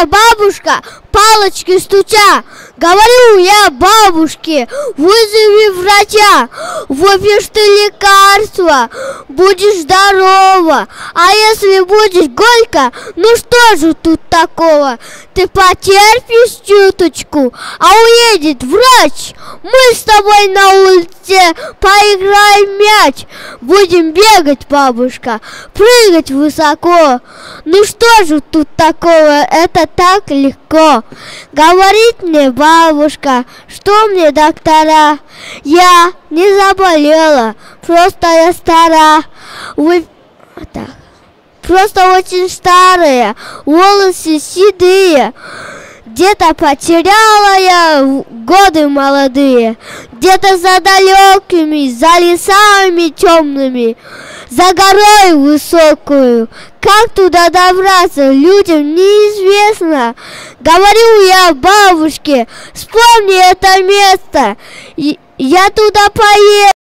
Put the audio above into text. я бабушка, палочки стуча. Говорю я бабушке, вызови врача. Выпьешь ты лекарство, будешь здорова. А если будешь горько, ну что же тут такого? Ты потерпишь чуточку, а уедет врач. Мы с тобой на улице поиграем мяч. Будем бегать, бабушка, прыгать высоко. Ну что же тут такого, это так легко. Говорит мне бабушка, что мне доктора. Я не заболела, просто я стара. Просто очень старые, волосы седые. Где-то потеряла я годы молодые, где-то за далекими, за лесами темными, за горой высокую. Как туда добраться, людям неизвестно. Говорю я бабушке, вспомни это место, я туда поеду.